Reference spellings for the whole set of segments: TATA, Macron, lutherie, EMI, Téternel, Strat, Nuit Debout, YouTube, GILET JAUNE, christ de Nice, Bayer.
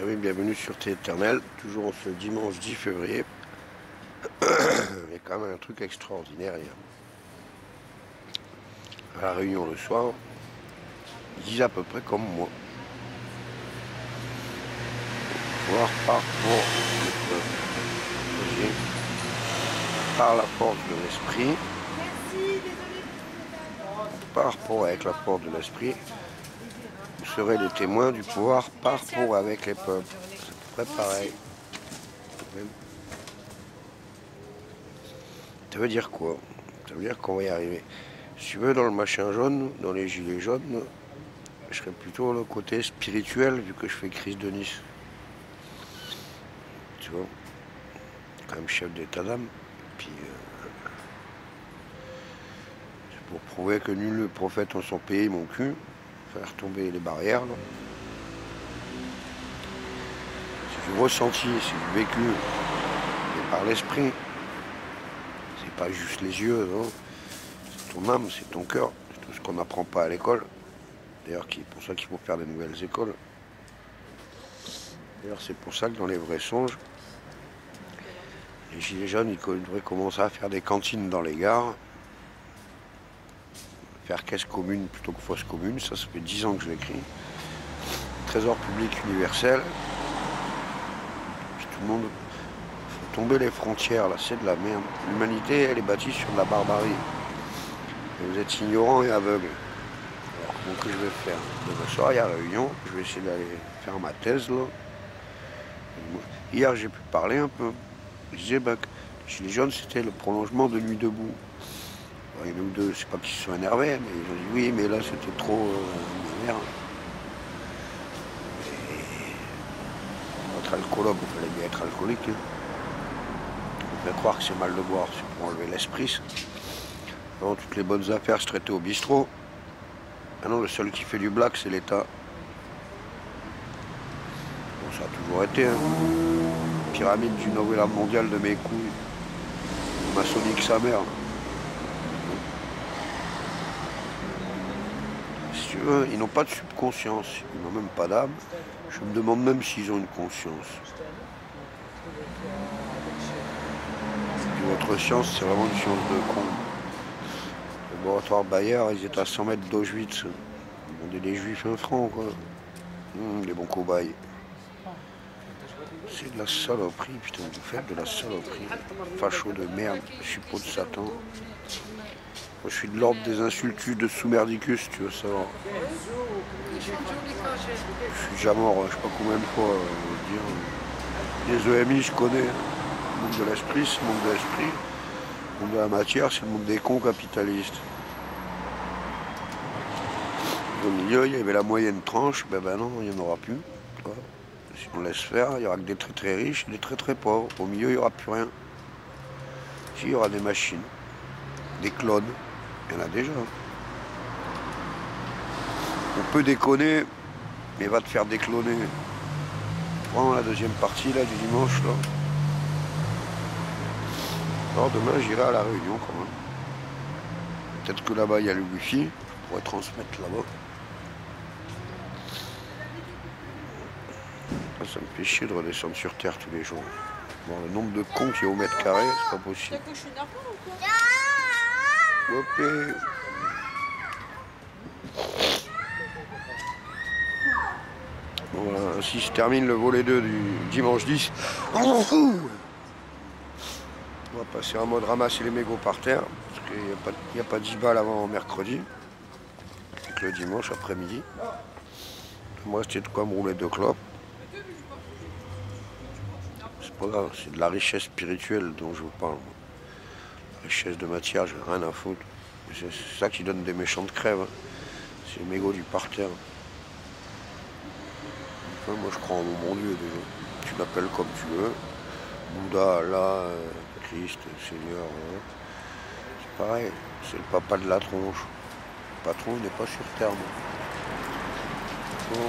Bien oui, bienvenue sur Téternel, toujours ce dimanche 10 février. Il y a quand même un truc extraordinaire hier. À la réunion le soir, ils disent à peu près comme moi. Voir par la force de l'esprit, par rapport avec la force de l'esprit, vous serez les témoins du pouvoir par rapport avec les peuples. C'est à peu près pareil. Ça veut dire quoi? Ça veut dire qu'on va y arriver. Si tu veux, dans le machin jaune, dans les gilets jaunes, je serais plutôt le côté spirituel, vu que je fais Christ de Nice. Tu vois, quand même chef d'état d'âme. Puis c'est pour prouver que nul le prophète en son pays, mon cul. Faire tomber les barrières. C'est du ressenti, c'est du vécu, c'est par l'esprit. C'est pas juste les yeux, non. C'est ton âme, c'est ton cœur, c'est tout ce qu'on n'apprend pas à l'école. D'ailleurs, c'est pour ça qu'il faut faire des nouvelles écoles. D'ailleurs, c'est pour ça que dans les vrais songes, les gilets jaunes, ils devraient commencer à faire des cantines dans les gares. Faire caisse commune plutôt que fosse commune, ça fait 10 ans que je l'écris. Trésor public universel. Puis tout le monde. Faut tomber les frontières, là, c'est de la merde. L'humanité, elle est bâtie sur de la barbarie. Et vous êtes ignorants et aveugles. Alors, donc, que je vais faire? Demain soir, il y a réunion, je vais essayer d'aller faire ma thèse, là. Hier, j'ai pu parler un peu. Je disais ben, que chez les jeunes, c'était le prolongement de Nuit Debout. Il y en a ou deux, c'est pas qu'ils se sont énervés, mais ils ont dit oui, mais là c'était trop merde. Être alcoologue, il fallait bien être alcoolique. Hein. On peut croire que c'est mal de boire, c'est pour enlever l'esprit. Avant, toutes les bonnes affaires se traitaient au bistrot. Maintenant, le seul qui fait du black, c'est l'État. Bon, ça a toujours été. Hein. Pyramide du Nouvel Ordre mondial de mes couilles. Maçonnique sa mère. Eux, ils n'ont pas de subconscience, ils n'ont même pas d'âme. Je me demande même s'ils ont une conscience. Et votre science, c'est vraiment une science de con. Le laboratoire Bayer, ils étaient à 100 mètres d'Auschwitz. Ils vendaient des juifs 1 franc, quoi. Des bons cobayes. C'est de la saloperie, putain, vous faites de la saloperie. Facho de merde, suppôt de Satan. Moi, je suis de l'ordre des insultus de sous-merdicus, tu veux savoir. Je suis déjà mort, je sais pas combien de fois. Les EMI, je connais. Le monde de l'esprit, c'est le monde de l'esprit. Le monde de la matière, c'est le monde des cons capitalistes. Au milieu, il y avait la moyenne tranche, ben non, il n'y en aura plus. Quoi. Si on laisse faire, il n'y aura que des très très riches et des très très pauvres. Au milieu, il n'y aura plus rien. Si, il y aura des machines, des clones. Il y en a déjà. On peut déconner, mais va te faire décloner. Prends la deuxième partie là du dimanche. Là. Alors demain j'irai à la réunion quand même. Peut-être que là-bas il y a le wifi. Je pourrais transmettre là-bas. Ça me fait chier de redescendre sur terre tous les jours. Bon, le nombre de cons qui est au mètre carré, c'est pas possible. Hopé. Voilà, ainsi se termine le volet 2 du dimanche 10. On va passer en mode ramasser les mégots par terre, parce qu'il n'y a pas 10 balles avant mercredi. Donc le dimanche après-midi. Moi, c'était de quoi me rouler 2 clopes. C'est pas grave, c'est de la richesse spirituelle dont je vous parle. Richesse de matière, j'ai rien à foutre. C'est ça qui donne des méchantes crèves. Hein. C'est les mégots du parterre. Enfin, moi je crois en mon Dieu déjà. Tu l'appelles comme tu veux. Bouddha, Allah, Christ, Seigneur. Hein. C'est pareil, c'est le papa de la tronche. Le patron il n'est pas sur terre. Bon.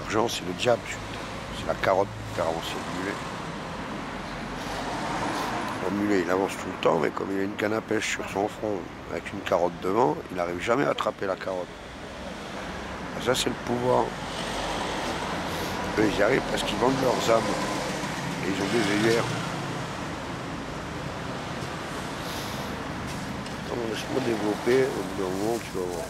L'argent c'est le diable, c'est la carotte pour faire avancer le mulet. Le mulet, il avance tout le temps, mais comme il a une canne à pêche sur son front avec une carotte devant, il n'arrive jamais à attraper la carotte. Ça, c'est le pouvoir. Eux, ils arrivent parce qu'ils vendent leurs âmes. Et ils ont des œillères. Laisse-moi développer, au bout d'un moment, tu vas voir.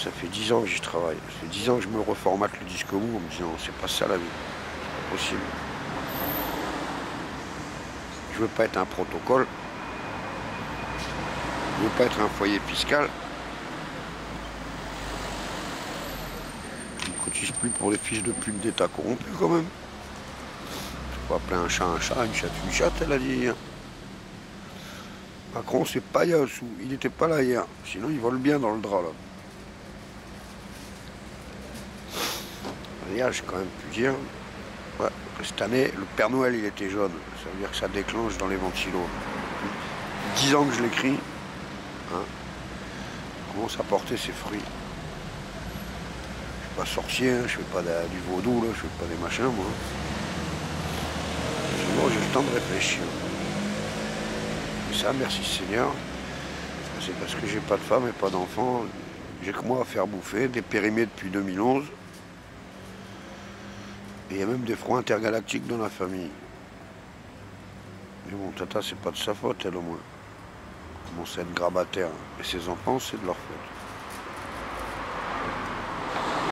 Ça fait 10 ans que j'y travaille. Ça fait 10 ans que je me reformate le disque mou en me disant, c'est pas ça la vie. C'est pas possible. Je veux pas être un protocole. Je veux pas être un foyer fiscal. Je ne cotise plus pour les fils de pute d'État corrompus quand même. Je peux appeler un chat, une chatte, elle a dit hier. Macron, c'est pas hier dessous. Il n'était pas là hier. Sinon, il vole bien dans le drap, là. Hier, j'ai quand même pu dire ouais, que cette année, le Père Noël, il était jaune. Ça veut dire que ça déclenche dans les ventilos. 10 ans que je l'écris. Hein, commence à porter ses fruits. Je ne suis pas sorcier, hein, je ne fais pas du vaudou, là, je ne fais pas des machins, moi. Sinon, j'ai le temps de réfléchir. Et ça, merci Seigneur, c'est parce que j'ai pas de femme et pas d'enfant, j'ai que moi à faire bouffer, dépérimé depuis 2011, et il y a même des froids intergalactiques dans la famille. Mais bon, tata, c'est pas de sa faute, elle au moins. Elle commence à être grabataire, et ses enfants, c'est de leur faute.